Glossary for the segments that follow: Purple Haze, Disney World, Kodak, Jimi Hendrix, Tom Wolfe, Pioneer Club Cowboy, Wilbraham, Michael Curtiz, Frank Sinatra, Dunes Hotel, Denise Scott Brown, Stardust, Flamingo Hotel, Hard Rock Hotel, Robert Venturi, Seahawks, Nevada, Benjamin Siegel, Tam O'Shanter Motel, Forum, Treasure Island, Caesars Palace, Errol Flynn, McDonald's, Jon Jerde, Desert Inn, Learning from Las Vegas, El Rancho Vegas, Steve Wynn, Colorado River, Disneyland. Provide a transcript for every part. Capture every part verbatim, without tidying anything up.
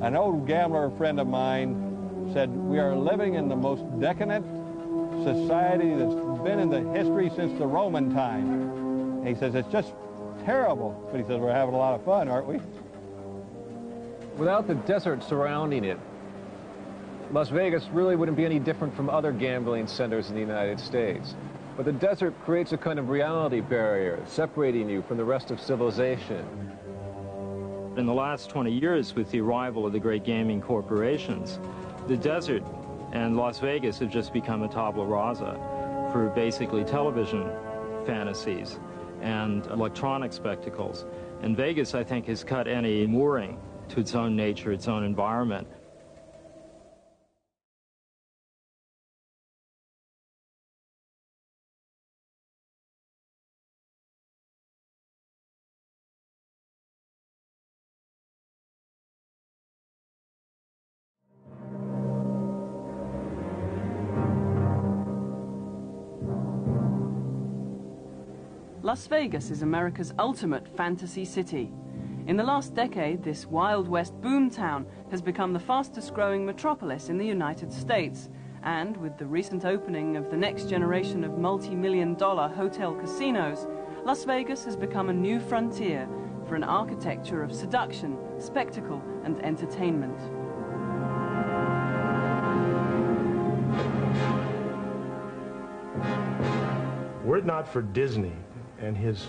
An old gambler friend of mine said, we are living in the most decadent society that's been in the history since the Roman time. And he says, it's just terrible. But he says, we're having a lot of fun, aren't we? Without the desert surrounding it, Las Vegas really wouldn't be any different from other gambling centers in the United States. But the desert creates a kind of reality barrier, separating you from the rest of civilization. In the last twenty years, with the arrival of the great gaming corporations, the desert and Las Vegas have just become a tabula rasa for basically television fantasies and electronic spectacles. And Vegas, I think, has cut any mooring to its own nature, its own environment. Las Vegas is America's ultimate fantasy city. In the last decade, this Wild West boomtown has become the fastest-growing metropolis in the United States, and with the recent opening of the next generation of multi-million dollar hotel casinos, Las Vegas has become a new frontier for an architecture of seduction, spectacle, and entertainment. Were it not for Disney, and his,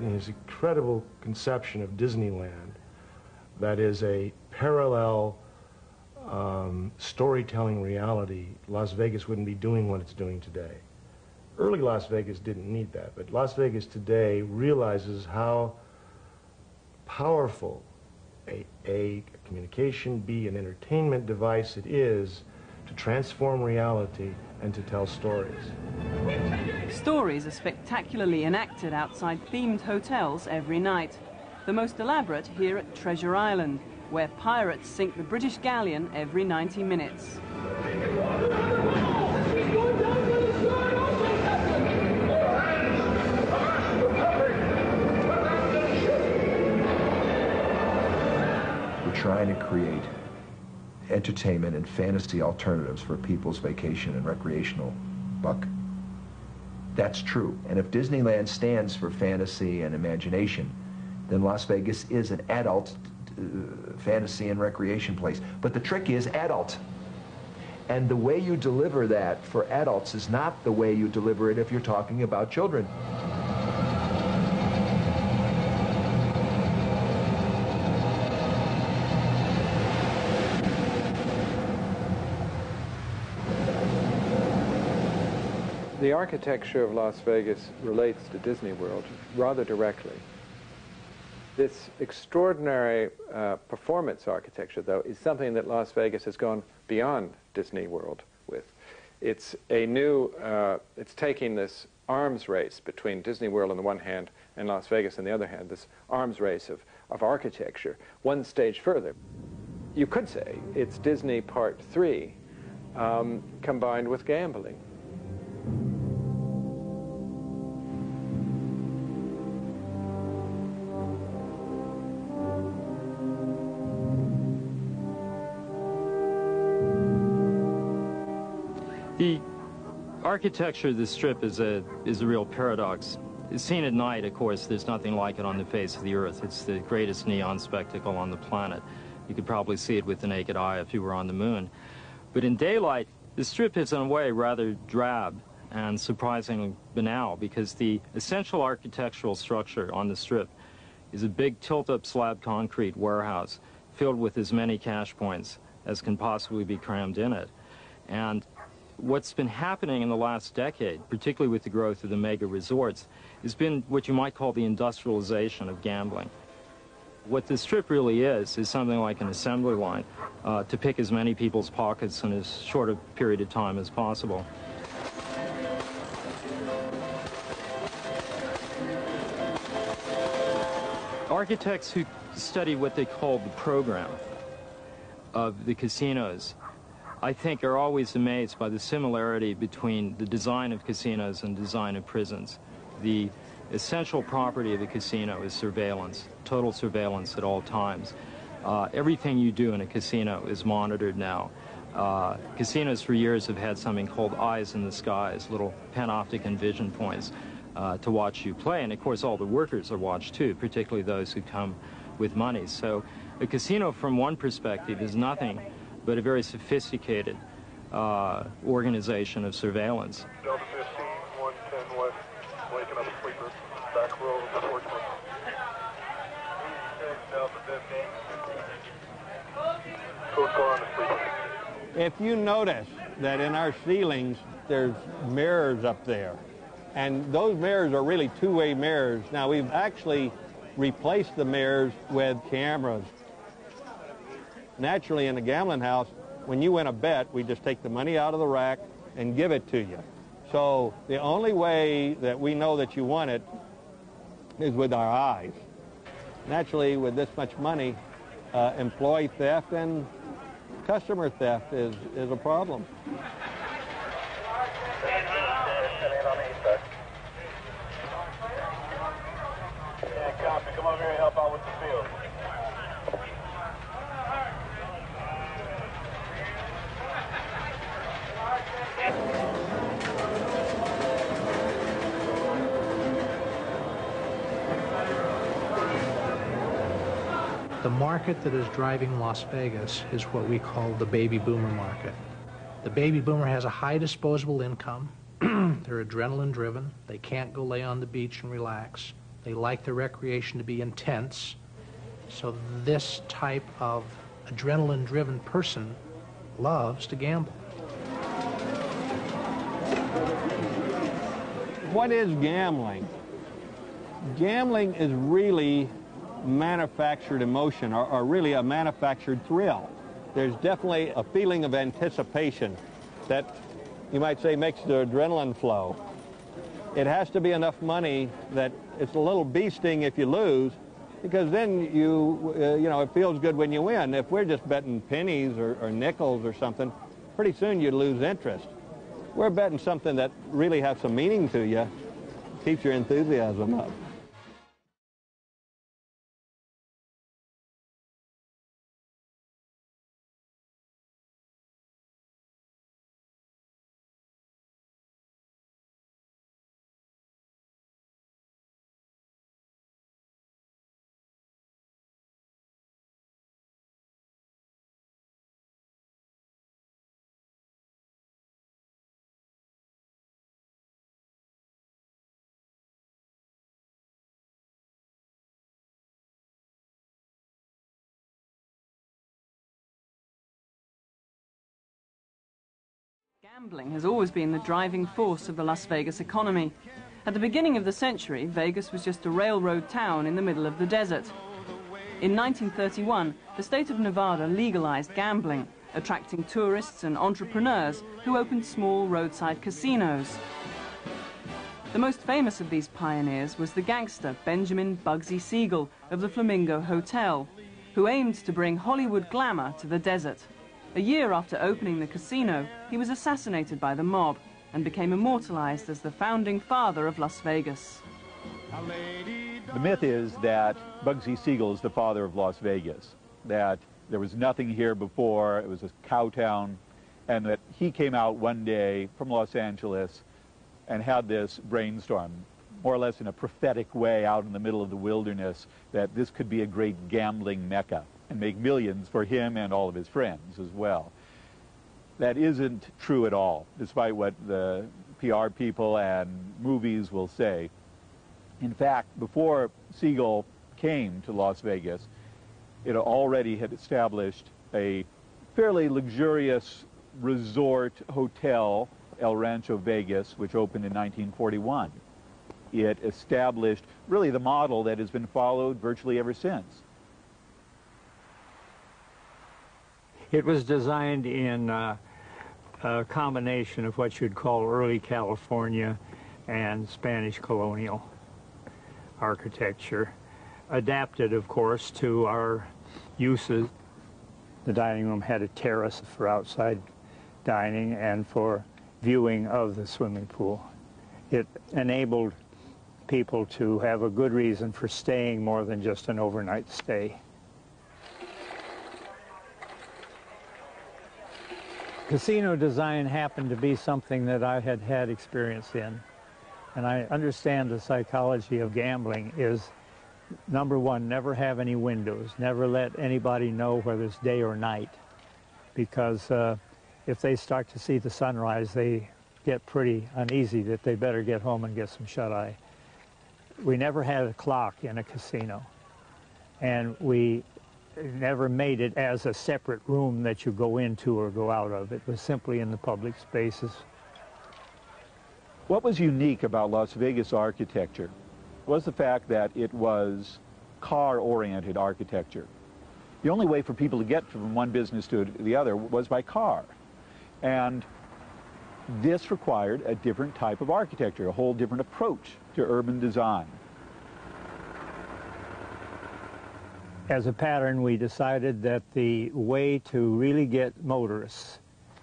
his incredible conception of Disneyland, that is a parallel um, storytelling reality, Las Vegas wouldn't be doing what it's doing today. Early Las Vegas didn't need that, but Las Vegas today realizes how powerful a, a communication, B, an entertainment device it is to transform reality and to tell stories. Stories are spectacularly enacted outside themed hotels every night. The most elaborate here at Treasure Island, where pirates sink the British galleon every ninety minutes. We're trying to create entertainment and fantasy alternatives for people's vacation and recreational buck. That's true. And if Disneyland stands for fantasy and imagination, then Las Vegas is an adult uh, fantasy and recreation place. But the trick is adult. And the way you deliver that for adults is not the way you deliver it if you're talking about children. The architecture of Las Vegas relates to Disney World rather directly. This extraordinary uh, performance architecture, though, is something that Las Vegas has gone beyond Disney World with. It's a new, uh, it's taking this arms race between Disney World on the one hand and Las Vegas on the other hand, this arms race of, of architecture, one stage further. You could say it's Disney Part three um, combined with gambling. The architecture of the Strip is a, is a real paradox. It's seen at night, of course, there's nothing like it on the face of the earth. It's the greatest neon spectacle on the planet. You could probably see it with the naked eye if you were on the moon. But in daylight, the Strip is in a way rather drab and surprisingly banal, because the essential architectural structure on the Strip is a big tilt-up slab concrete warehouse filled with as many cash points as can possibly be crammed in it. And what's been happening in the last decade, particularly with the growth of the mega resorts, has been what you might call the industrialization of gambling. What the Strip really is, is something like an assembly line uh, to pick as many people's pockets in as short a period of time as possible. Architects who study what they call the program of the casinos, I think, are always amazed by the similarity between the design of casinos and design of prisons. The essential property of a casino is surveillance, total surveillance at all times. Uh, everything you do in a casino is monitored now. Uh, casinos for years have had something called eyes in the skies, little panoptic and vision points uh, to watch you play. And of course, all the workers are watched too, particularly those who come with money. So a casino from one perspective is nothing but a very sophisticated uh, organization of surveillance. If you notice that in our ceilings, there's mirrors up there, and those mirrors are really two-way mirrors. Now, we've actually replaced the mirrors with cameras. Naturally, in a gambling house, when you win a bet, we just take the money out of the rack and give it to you. So the only way that we know that you won it is with our eyes. Naturally, with this much money, uh, employee theft and customer theft is, is a problem. Yeah, copy. Come over here and help out with the field. The market that is driving Las Vegas is what we call the baby boomer market. The baby boomer has a high disposable income. They're adrenaline driven. They can't go lay on the beach and relax. They like their recreation to be intense. So this type of adrenaline driven person loves to gamble. What is gambling? Gambling is really manufactured emotion, or, or really a manufactured thrill. There's definitely a feeling of anticipation that, you might say, makes the adrenaline flow. It has to be enough money that it's a little bee sting if you lose, because then you, uh, you know, it feels good when you win. If we're just betting pennies or, or nickels or something, pretty soon you lose interest. We're betting something that really has some meaning to you, keeps your enthusiasm up. Gambling has always been the driving force of the Las Vegas economy. At the beginning of the century, Vegas was just a railroad town in the middle of the desert. In nineteen thirty-one, the state of Nevada legalized gambling, attracting tourists and entrepreneurs who opened small roadside casinos. The most famous of these pioneers was the gangster Benjamin Bugsy Siegel of the Flamingo Hotel, who aimed to bring Hollywood glamour to the desert. A year after opening the casino, he was assassinated by the mob and became immortalized as the founding father of Las Vegas. The myth is that Bugsy Siegel is the father of Las Vegas, that there was nothing here before, it was a cow town, and that he came out one day from Los Angeles and had this brainstorm, more or less in a prophetic way out in the middle of the wilderness, that this could be a great gambling mecca and make millions for him and all of his friends as well. That isn't true at all, despite what the P R people and movies will say. In fact, before Siegel came to Las Vegas, it already had established a fairly luxurious resort hotel, El Rancho Vegas, which opened in nineteen forty-one. It established really the model that has been followed virtually ever since. It was designed in uh, a combination of what you'd call early California and Spanish colonial architecture, adapted, of course, to our uses. The dining room had a terrace for outside dining and for viewing of the swimming pool. It enabled people to have a good reason for staying more than just an overnight stay. Casino design happened to be something that I had had experience in, and I understand the psychology of gambling is, number one, never have any windows, never let anybody know whether it's day or night, because uh, if they start to see the sunrise, they get pretty uneasy that they better get home and get some shut-eye. We never had a clock in a casino, and we never made it as a separate room that you go into or go out of. It was simply in the public spaces. What was unique about Las Vegas architecture was the fact that it was car-oriented architecture. The only way for people to get from one business to the other was by car. And this required a different type of architecture, a whole different approach to urban design. As a pattern, we decided that the way to really get motorists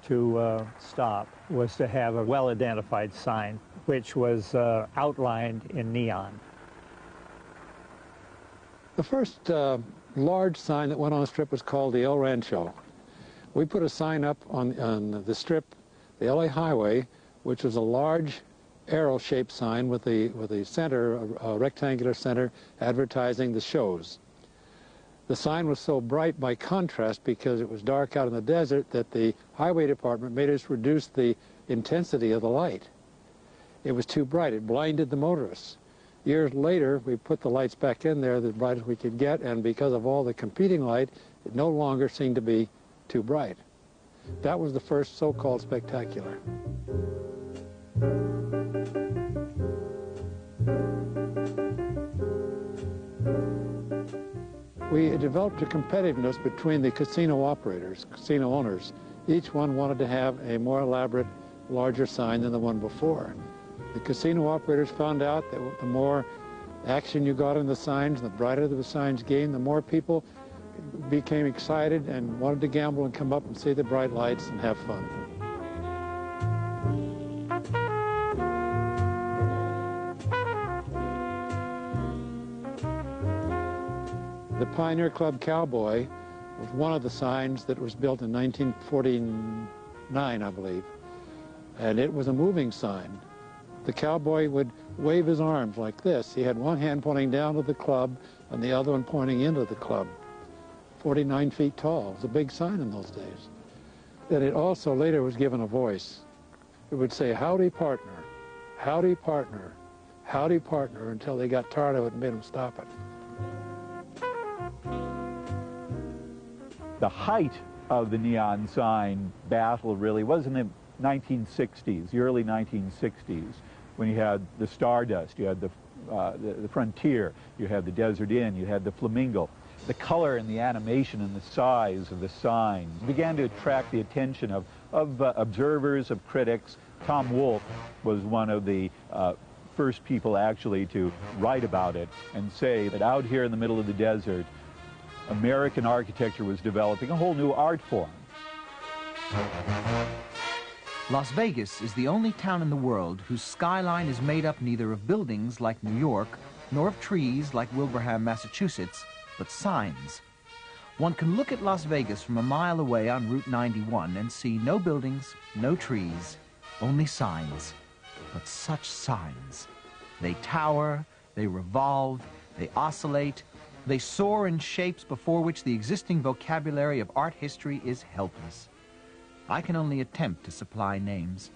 to uh, stop was to have a well-identified sign, which was uh, outlined in neon. The first uh, large sign that went on a strip was called the El Rancho. We put a sign up on, on the strip, the L A Highway, which was a large arrow-shaped sign with the with a center, a, a rectangular center, advertising the shows. The sign was so bright by contrast, because it was dark out in the desert, that the highway department made us reduce the intensity of the light. It was too bright. It blinded the motorists. Years later, we put the lights back in there as bright as we could get, and because of all the competing light, it no longer seemed to be too bright. That was the first so-called spectacular. We developed a competitiveness between the casino operators, casino owners. Each one wanted to have a more elaborate, larger sign than the one before. The casino operators found out that the more action you got in the signs, the brighter the signs gained, the more people became excited and wanted to gamble and come up and see the bright lights and have fun. The Pioneer Club Cowboy was one of the signs that was built in nineteen forty-nine, I believe, and it was a moving sign. The cowboy would wave his arms like this. He had one hand pointing down to the club and the other one pointing into the club. forty-nine feet tall. It was a big sign in those days. Then it also later was given a voice. It would say, "Howdy, partner. Howdy, partner. Howdy, partner," until they got tired of it and made them stop it. The height of the neon sign battle really was in the nineteen sixties, the early nineteen sixties, when you had the Stardust, you had the, uh, the, the Frontier, you had the Desert Inn, you had the Flamingo. The color and the animation and the size of the signs began to attract the attention of, of uh, observers, of critics. Tom Wolfe was one of the uh, first people actually to write about it and say that out here in the middle of the desert, American architecture was developing a whole new art form. Las Vegas is the only town in the world whose skyline is made up neither of buildings like New York, nor of trees like Wilbraham, Massachusetts, but signs. One can look at Las Vegas from a mile away on Route ninety-one and see no buildings, no trees, only signs. But such signs. They tower, they revolve, they oscillate, they soar in shapes before which the existing vocabulary of art history is helpless. I can only attempt to supply names.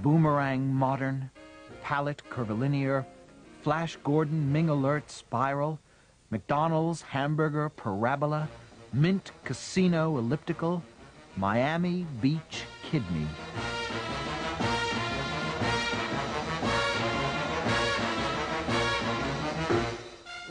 Boomerang Modern, Palette Curvilinear, Flash Gordon Ming Alert Spiral, McDonald's Hamburger Parabola, Mint Casino Elliptical, Miami Beach Kidney.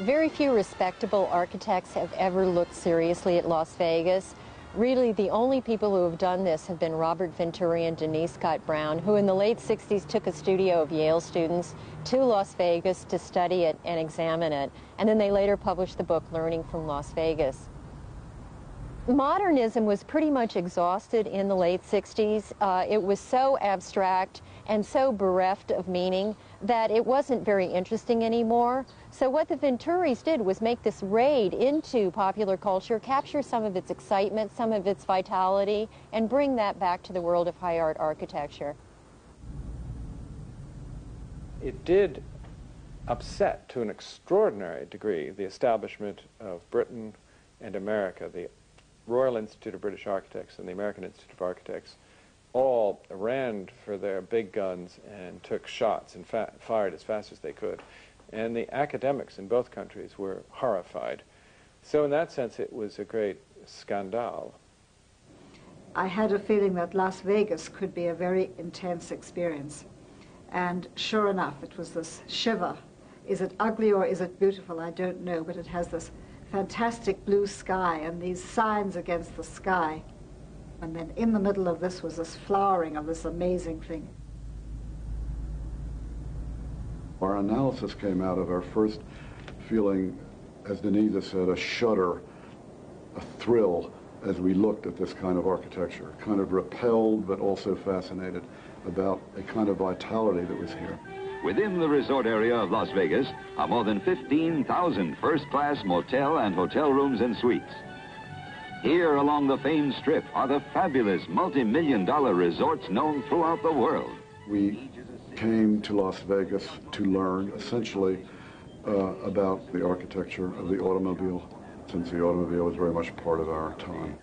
Very few respectable architects have ever looked seriously at Las Vegas. Really, the only people who have done this have been Robert Venturi and Denise Scott Brown, who in the late sixties took a studio of Yale students to Las Vegas to study it and examine it. And then they later published the book, Learning from Las Vegas. modernism was pretty much exhausted in the late sixties. Uh, it was so abstract and so bereft of meaning that it wasn't very interesting anymore. So what the Venturis did was make this raid into popular culture, capture some of its excitement, some of its vitality, and bring that back to the world of high art architecture. It did upset to an extraordinary degree the establishment of Britain and America. The Royal Institute of British Architects and the American Institute of Architects all ran for their big guns and took shots and fa fired as fast as they could. And the academics in both countries were horrified. So in that sense, it was a great scandal. I had a feeling that Las Vegas could be a very intense experience. And sure enough, it was this shiver. Is it ugly or is it beautiful? I don't know, but it has this fantastic blue sky and these signs against the sky. And then in the middle of this was this flowering of this amazing thing. Our analysis came out of our first feeling, as Denise said, a shudder, a thrill, as we looked at this kind of architecture, kind of repelled but also fascinated about a kind of vitality that was here. Within the resort area of Las Vegas are more than fifteen thousand first-class motel and hotel rooms and suites. Here along the famed strip are the fabulous multi-million dollar resorts known throughout the world. We came to Las Vegas to learn essentially uh, about the architecture of the automobile, since the automobile was very much part of our time.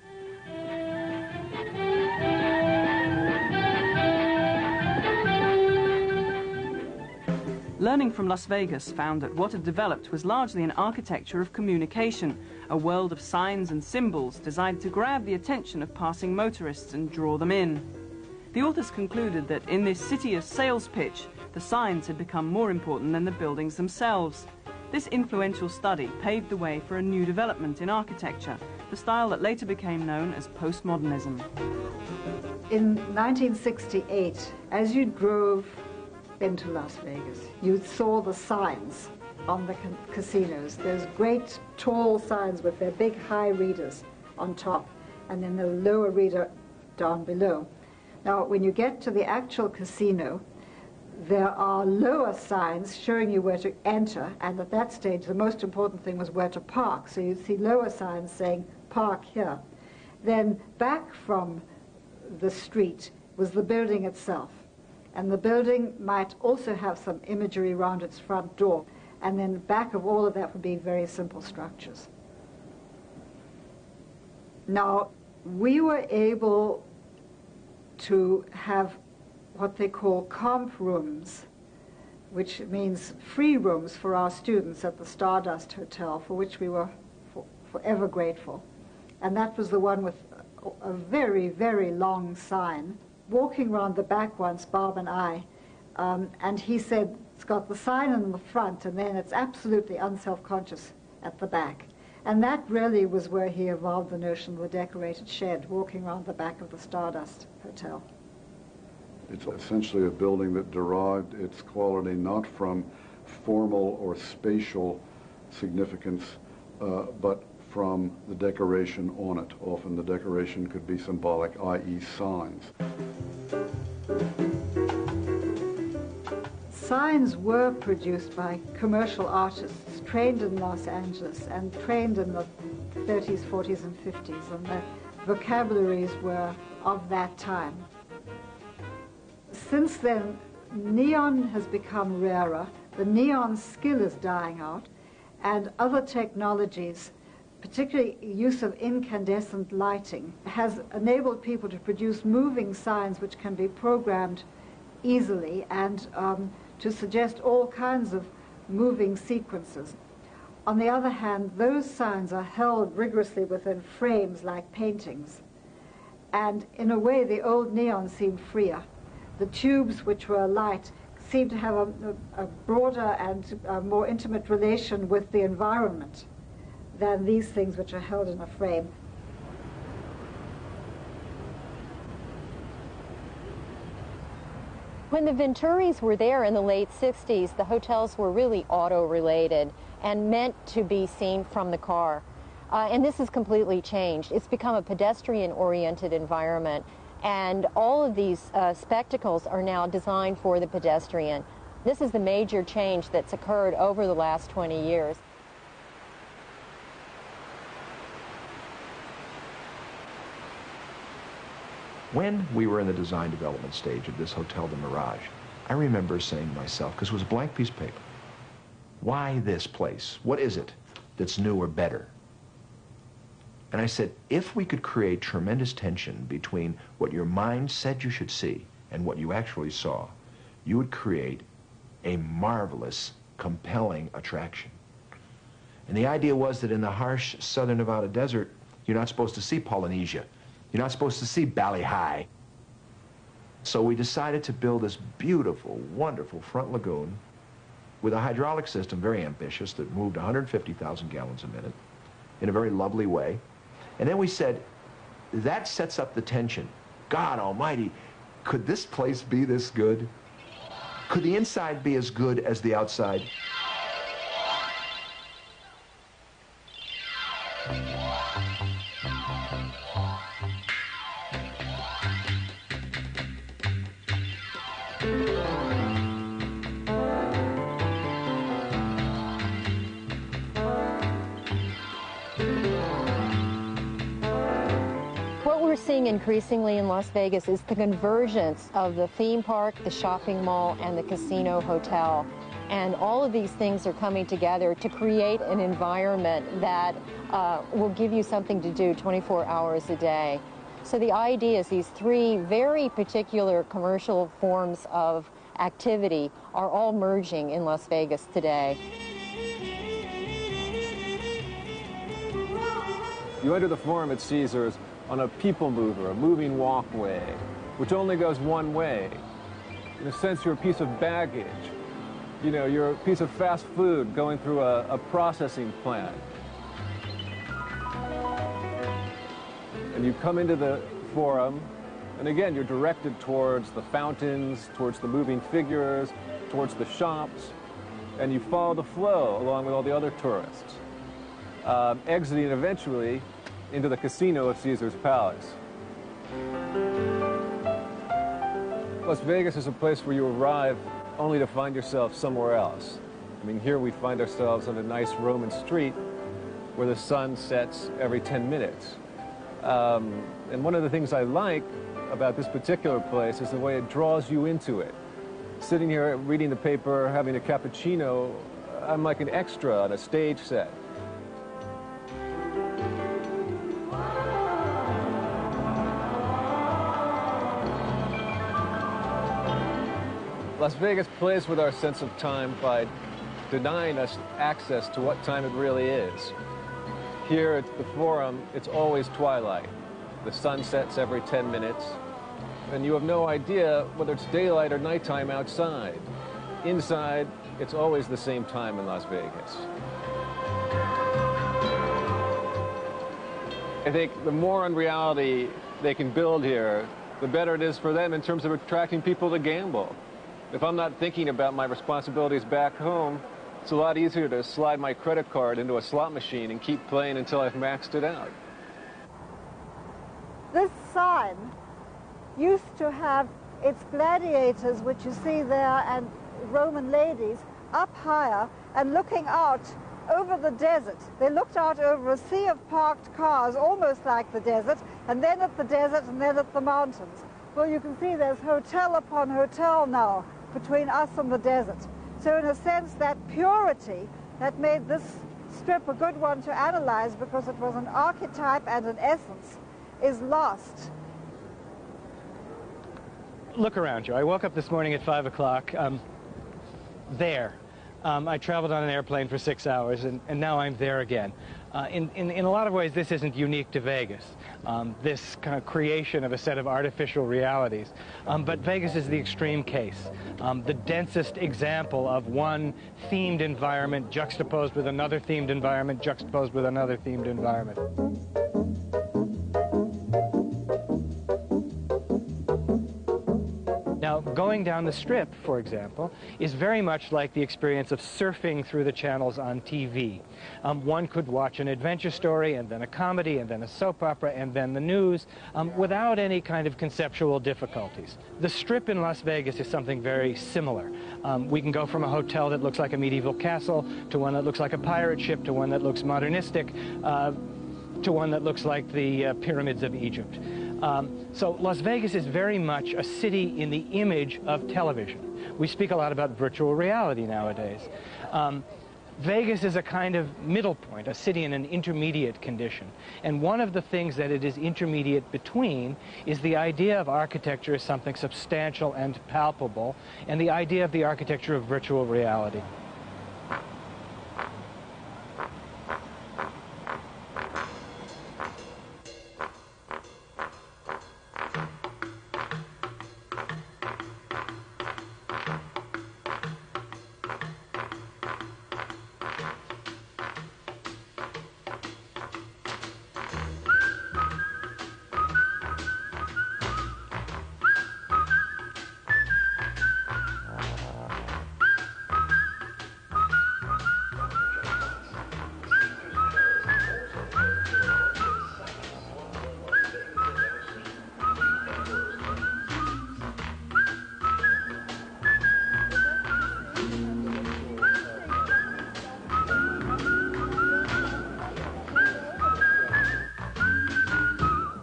Learning from Las Vegas found that what had developed was largely an architecture of communication, a world of signs and symbols designed to grab the attention of passing motorists and draw them in. The authors concluded that in this city of sales pitch, the signs had become more important than the buildings themselves. This influential study paved the way for a new development in architecture, the style that later became known as postmodernism. In nineteen sixty-eight, as you drove into Las Vegas, you saw the signs on the casinos. Those great tall signs with their big high readers on top and then the lower reader down below. Now when you get to the actual casino, there are lower signs showing you where to enter, and at that stage the most important thing was where to park. So you'd see lower signs saying park here. Then back from the street was the building itself. And the building might also have some imagery around its front door. And then back of all of that would be very simple structures. Now, we were able to have what they call comp rooms, which means free rooms for our students at the Stardust Hotel, for which we were for, forever grateful. And that was the one with a, a very, very long sign. Walking round the back once, Bob and I, um, and he said it's got the sign in the front and then it's absolutely unself-conscious at the back. And that really was where he evolved the notion of the decorated shed, walking round the back of the Stardust Hotel. It's essentially a building that derived its quality not from formal or spatial significance, uh, but from the decoration on it. Often the decoration could be symbolic, that is signs. Signs were produced by commercial artists trained in Los Angeles and trained in the thirties, forties, and fifties, and the vocabularies were of that time. Since then, neon has become rarer, the neon skill is dying out, and other technologies, particularly use of incandescent lighting, has enabled people to produce moving signs which can be programmed easily and um, to suggest all kinds of moving sequences. On the other hand, those signs are held rigorously within frames like paintings. And in a way, the old neon seemed freer. The tubes, which were light, seemed to have a, a broader and a more intimate relation with the environment than these things which are held in a frame. When the Venturis were there in the late sixties, the hotels were really auto-related and meant to be seen from the car. Uh, and this has completely changed. It's become a pedestrian-oriented environment, and all of these uh, spectacles are now designed for the pedestrian. This is the major change that's occurred over the last twenty years. When we were in the design development stage of this hotel, the Mirage, I remember saying to myself, because it was a blank piece of paper, why this place? What is it that's new or better? And I said, if we could create tremendous tension between what your mind said you should see and what you actually saw, you would create a marvelous, compelling attraction. And the idea was that in the harsh southern Nevada desert, you're not supposed to see Polynesia. You're not supposed to see Ballyhee. So we decided to build this beautiful, wonderful front lagoon with a hydraulic system, very ambitious, that moved one hundred fifty thousand gallons a minute in a very lovely way. And then we said, that sets up the tension. God almighty, could this place be this good? Could the inside be as good as the outside? Increasingly in Las Vegas is the convergence of the theme park, the shopping mall, and the casino hotel. And all of these things are coming together to create an environment that uh, will give you something to do twenty-four hours a day. So the idea is these three very particular commercial forms of activity are all merging in Las Vegas today. You enter the Forum at Caesars on a people mover, a moving walkway, which only goes one way. In a sense, you're a piece of baggage. You know, you're a piece of fast food going through a, a processing plant. And you come into the Forum, and again, you're directed towards the fountains, towards the moving figures, towards the shops, and you follow the flow along with all the other tourists, um, exiting eventually into the casino of Caesars Palace. Las Vegas is a place where you arrive only to find yourself somewhere else. I mean, here we find ourselves on a nice Roman street where the sun sets every ten minutes. Um, and one of the things I like about this particular place is the way it draws you into it. Sitting here reading the paper, having a cappuccino, I'm like an extra on a stage set. Las Vegas plays with our sense of time by denying us access to what time it really is. Here at the Forum, it's always twilight. The sun sets every ten minutes, and you have no idea whether it's daylight or nighttime outside. Inside, it's always the same time in Las Vegas. I think the more unreality they can build here, the better it is for them in terms of attracting people to gamble. If I'm not thinking about my responsibilities back home, it's a lot easier to slide my credit card into a slot machine and keep playing until I've maxed it out. This sign used to have its gladiators, which you see there, and Roman ladies up higher and looking out over the desert. They looked out over a sea of parked cars, almost like the desert, and then at the desert and then at the mountains. Well, you can see there's hotel upon hotel now between us and the desert. So in a sense, that purity that made this strip a good one to analyze, because it was an archetype and an essence, is lost. Look around you. I woke up this morning at five o'clock. Um, there. Um, I traveled on an airplane for six hours, and, and now I'm there again. Uh, in, in, in a lot of ways, this isn't unique to Vegas, um, this kind of creation of a set of artificial realities. Um, but Vegas is the extreme case, um, the densest example of one themed environment juxtaposed with another themed environment, juxtaposed with another themed environment. Now, going down the Strip, for example, is very much like the experience of surfing through the channels on T V. Um, one could watch an adventure story, and then a comedy, and then a soap opera, and then the news, um, without any kind of conceptual difficulties. The Strip in Las Vegas is something very similar. Um, we can go from a hotel that looks like a medieval castle to one that looks like a pirate ship to one that looks modernistic uh, to one that looks like the uh, pyramids of Egypt. Um, so Las Vegas is very much a city in the image of television. We speak a lot about virtual reality nowadays. Um, Vegas is a kind of middle point, a city in an intermediate condition. And one of the things that it is intermediate between is the idea of architecture as something substantial and palpable, and the idea of the architecture of virtual reality.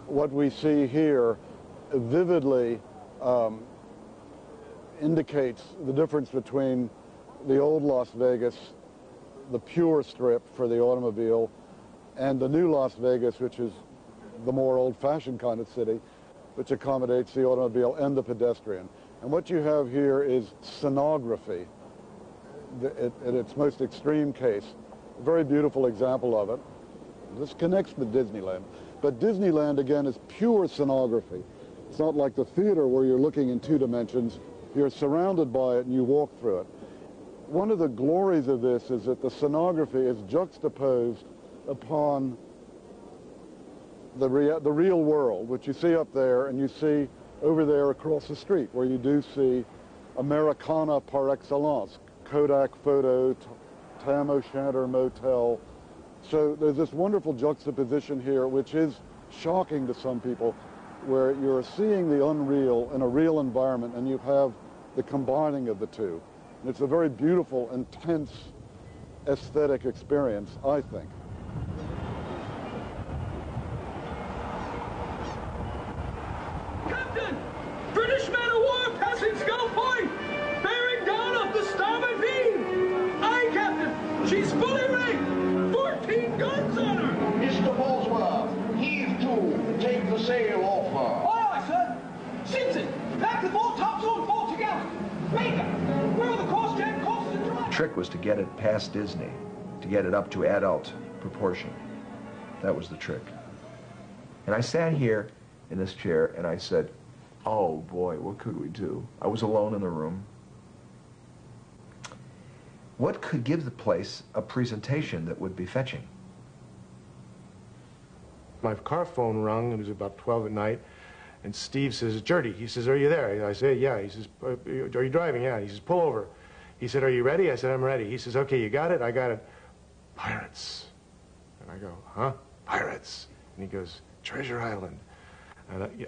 What we see here vividly um, indicates the difference between the old Las Vegas, the pure Strip for the automobile, and the new Las Vegas, which is the more old-fashioned kind of city, which accommodates the automobile and the pedestrian. And what you have here is scenography, the, it, at its most extreme case. A very beautiful example of it. This connects with Disneyland. But Disneyland, again, is pure scenography. It's not like the theater where you're looking in two dimensions. You're surrounded by it and you walk through it. One of the glories of this is that the scenography is juxtaposed upon the, rea the real world, which you see up there and you see over there across the street, where you do see Americana par excellence, Kodak photo, Tam O'Shanter Motel. So there's this wonderful juxtaposition here, which is shocking to some people, where you're seeing the unreal in a real environment, and you have the combining of the two. And it's a very beautiful, intense aesthetic experience, I think. Captain! British man of war passing Skull Point! Bearing down off the starboard beam! Aye, Captain! She's fully rigged! Guns on her! Mister Boswell, heave to, take the sail off her. All right, sir. Simpson, back the ball topsail and fall together. Baker, where are the course jack, course and drive? The trick was to get it past Disney, to get it up to adult proportion. That was the trick. And I sat here in this chair and I said, oh boy, what could we do? I was alone in the room. What could give the place a presentation that would be fetching? My car phone rung, it was about twelve at night, and Steve says, Jerde, he says, are you there? I say, yeah. He says, are you driving? Yeah. He says, pull over. He said, are you ready? I said, I'm ready. He says, okay, you got it? I got it. Pirates. And I go, huh? Pirates. And he goes, Treasure Island. And I yeah,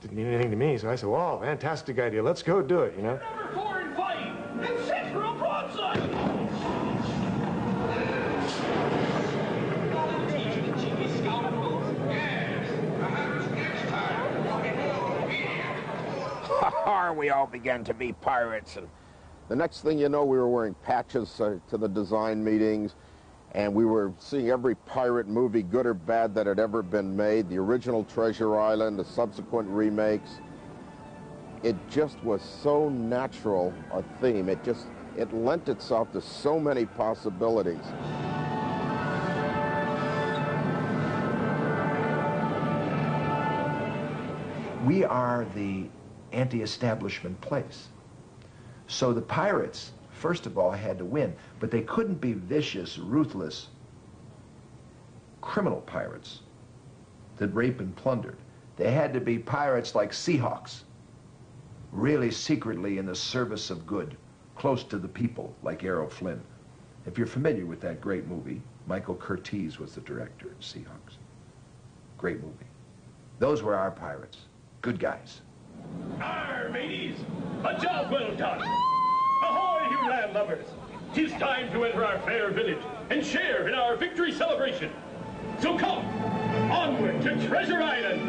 didn't mean anything to me, so I said, wow, fantastic idea. Let's go do it, you know? Number four in fight, and six for a broadside! We all began to be pirates, and the next thing you know, we were wearing patches uh, to the design meetings, and we were seeing every pirate movie, good or bad, that had ever been made, the original Treasure Island, the subsequent remakes. It just was so natural a theme. It just, it lent itself to so many possibilities. We are the anti-establishment place. So the pirates, first of all, had to win, but they couldn't be vicious, ruthless, criminal pirates that raped and plundered. They had to be pirates like Seahawks, really secretly in the service of good, close to the people, like Errol Flynn. If you're familiar with that great movie, Michael Curtiz was the director of Seahawks. Great movie. Those were our pirates. Good guys. Arr, mateys! A job well done! Ahoy, you land lovers! 'Tis time to enter our fair village and share in our victory celebration. So come, onward to Treasure Island!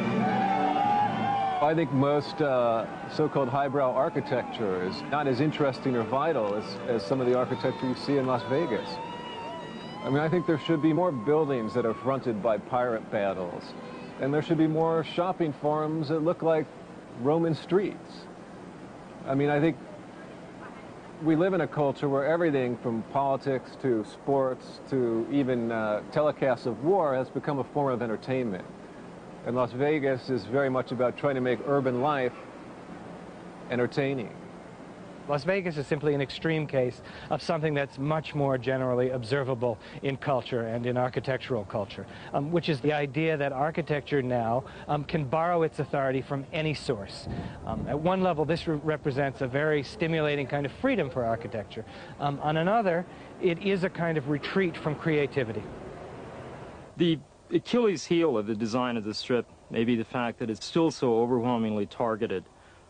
I think most uh, so-called highbrow architecture is not as interesting or vital as, as some of the architecture you see in Las Vegas. I mean, I think there should be more buildings that are fronted by pirate battles, and there should be more shopping forums that look like Roman streets. I mean, I think we live in a culture where everything from politics to sports to even uh, telecasts of war has become a form of entertainment. And Las Vegas is very much about trying to make urban life entertaining. Las Vegas is simply an extreme case of something that's much more generally observable in culture and in architectural culture, um, which is the idea that architecture now um, can borrow its authority from any source. Um, at one level, this re- represents a very stimulating kind of freedom for architecture. Um, on another, it is a kind of retreat from creativity. The Achilles heel of the design of the Strip may be the fact that it's still so overwhelmingly targeted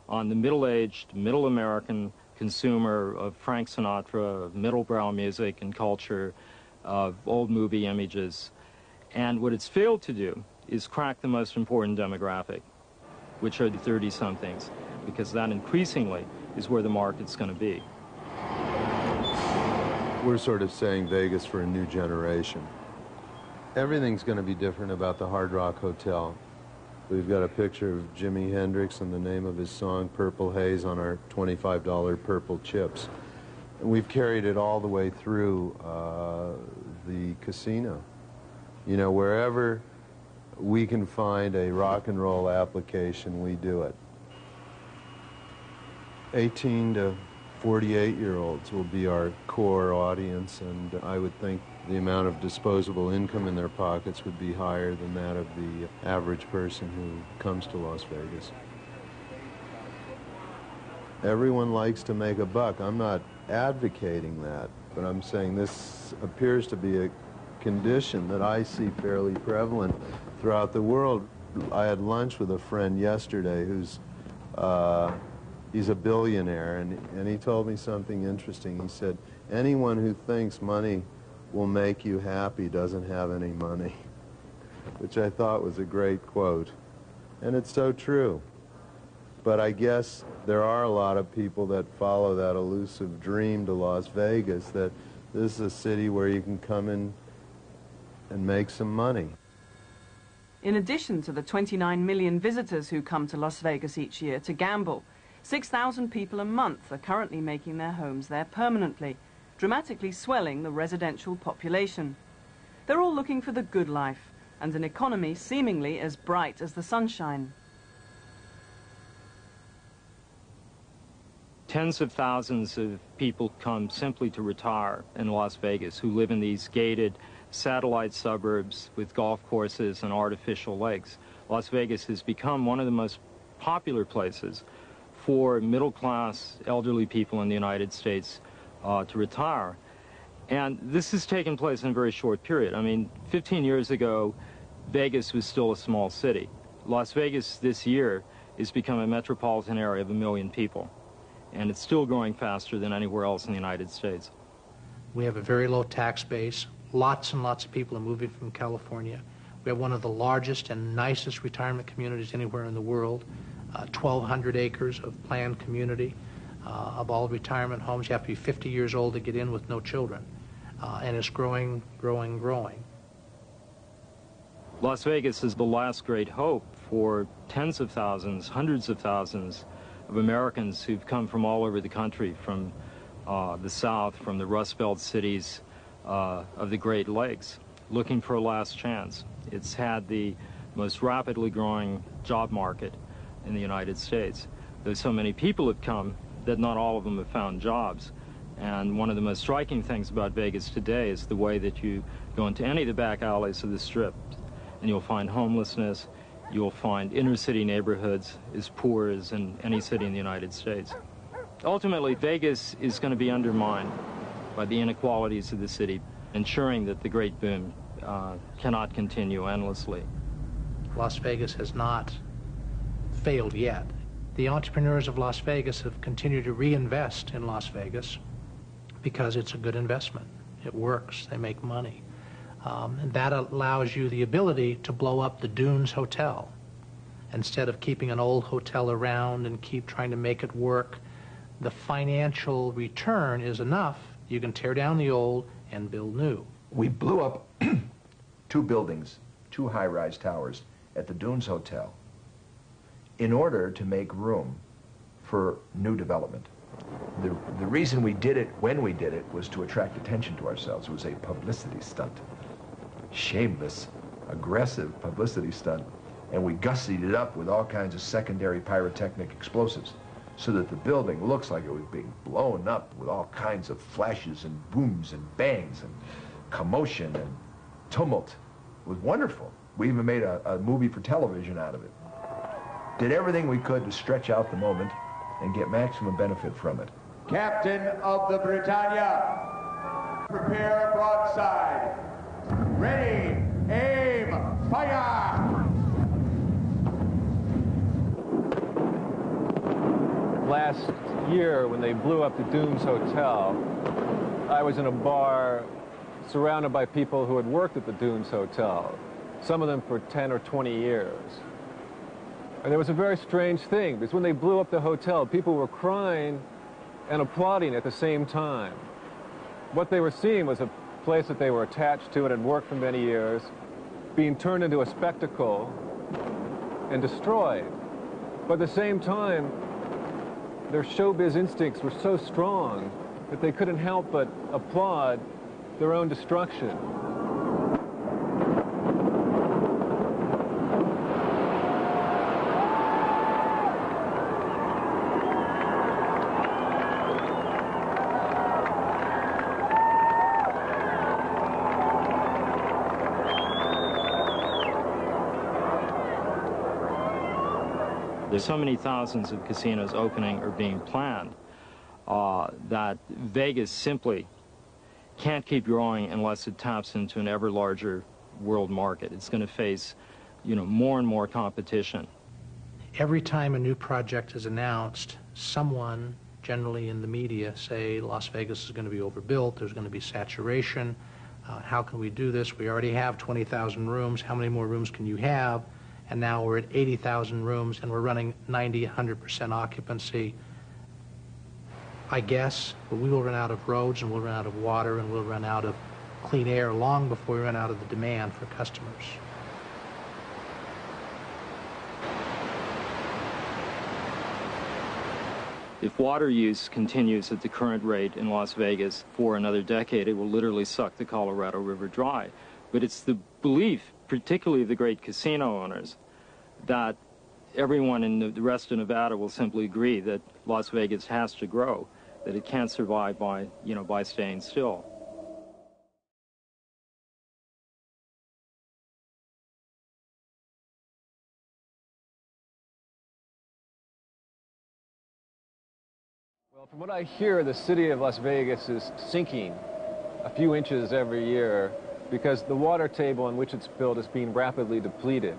on the middle-aged, middle American consumer of Frank Sinatra, of middle-brow music and culture, of old movie images. And what it's failed to do is crack the most important demographic, which are the thirty-somethings, because that increasingly is where the market's going to be. We're sort of saying Vegas for a new generation. Everything's going to be different about the Hard Rock Hotel. We've got a picture of Jimi Hendrix and the name of his song, Purple Haze, on our twenty-five dollar purple chips. And we've carried it all the way through uh, the casino. You know, wherever we can find a rock and roll application, we do it. eighteen to forty-eight-year-olds will be our core audience, and I would think the amount of disposable income in their pockets would be higher than that of the average person who comes to Las Vegas. Everyone likes to make a buck. I'm not advocating that, but I'm saying this appears to be a condition that I see fairly prevalent throughout the world. I had lunch with a friend yesterday who's, uh, he's a billionaire, and, and he told me something interesting. He said, anyone who thinks money will make you happy doesn't have any money, which I thought was a great quote. And it's so true. But I guess there are a lot of people that follow that elusive dream to Las Vegas, that this is a city where you can come in and make some money. In addition to the twenty-nine million visitors who come to Las Vegas each year to gamble, six thousand people a month are currently making their homes there permanently, dramatically swelling the residential population. They're all looking for the good life and an economy seemingly as bright as the sunshine. Tens of thousands of people come simply to retire in Las Vegas who live in these gated satellite suburbs with golf courses and artificial lakes. Las Vegas has become one of the most popular places for middle-class elderly people in the United States Uh, to retire. And this has taken place in a very short period. I mean, fifteen years ago, Vegas was still a small city. Las Vegas this year has become a metropolitan area of a million people, and it's still growing faster than anywhere else in the United States. We have a very low tax base. Lots and lots of people are moving from California. We have one of the largest and nicest retirement communities anywhere in the world, uh, twelve hundred acres of planned community. Uh, of all retirement homes, you have to be fifty years old to get in with no children. Uh, and it's growing, growing, growing. Las Vegas is the last great hope for tens of thousands, hundreds of thousands of Americans who've come from all over the country, from uh, the South, from the Rust Belt cities uh, of the Great Lakes, looking for a last chance. It's had the most rapidly growing job market in the United States. Though so many people have come that not all of them have found jobs. And one of the most striking things about Vegas today is the way that you go into any of the back alleys of the Strip and you'll find homelessness, you'll find inner city neighborhoods as poor as in any city in the United States. Ultimately, Vegas is going to be undermined by the inequalities of the city, ensuring that the great boom uh, cannot continue endlessly. Las Vegas has not failed yet. The entrepreneurs of Las Vegas have continued to reinvest in Las Vegas because it's a good investment. It works. They make money. Um, and that allows you the ability to blow up the Dunes Hotel instead of keeping an old hotel around and keep trying to make it work. The financial return is enough. You can tear down the old and build new. We blew up two buildings, two high-rise towers at the Dunes Hotel in order to make room for new development. The, the reason we did it when we did it was to attract attention to ourselves. It was a publicity stunt, shameless, aggressive publicity stunt, and we gussied it up with all kinds of secondary pyrotechnic explosives, so that the building looks like it was being blown up with all kinds of flashes and booms and bangs and commotion and tumult. It was wonderful. We even made a, a movie for television out of it. Did everything we could to stretch out the moment and get maximum benefit from it. Captain of the Britannia, prepare broadside. Ready, aim, fire! Last year, when they blew up the Dunes Hotel, I was in a bar surrounded by people who had worked at the Dunes Hotel, some of them for ten or twenty years. And it was a very strange thing, because when they blew up the hotel, people were crying and applauding at the same time. What they were seeing was a place that they were attached to and had worked for many years, being turned into a spectacle and destroyed. But at the same time, their showbiz instincts were so strong that they couldn't help but applaud their own destruction. There's so many thousands of casinos opening or being planned uh, that Vegas simply can't keep growing unless it taps into an ever larger world market. It's going to face, you know, more and more competition. Every time a new project is announced, someone, generally in the media, say Las Vegas is going to be overbuilt, there's going to be saturation. Uh, how can we do this? We already have twenty thousand rooms. How many more rooms can you have? And now we're at eighty thousand rooms, and we're running ninety, one hundred percent occupancy. I guess, but we will run out of roads, and we'll run out of water, and we'll run out of clean air long before we run out of the demand for customers. If water use continues at the current rate in Las Vegas for another decade, it will literally suck the Colorado River dry. But it's the belief, particularly the great casino owners, that everyone in the rest of Nevada will simply agree that Las Vegas has to grow, that it can't survive by, you know, by staying still. Well, from what I hear, the city of Las Vegas is sinking a few inches every year, because the water table on which it's built is being rapidly depleted.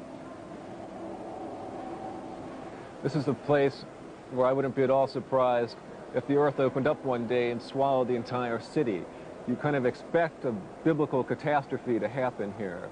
This is the place where I wouldn't be at all surprised if the earth opened up one day and swallowed the entire city. You kind of expect a biblical catastrophe to happen here.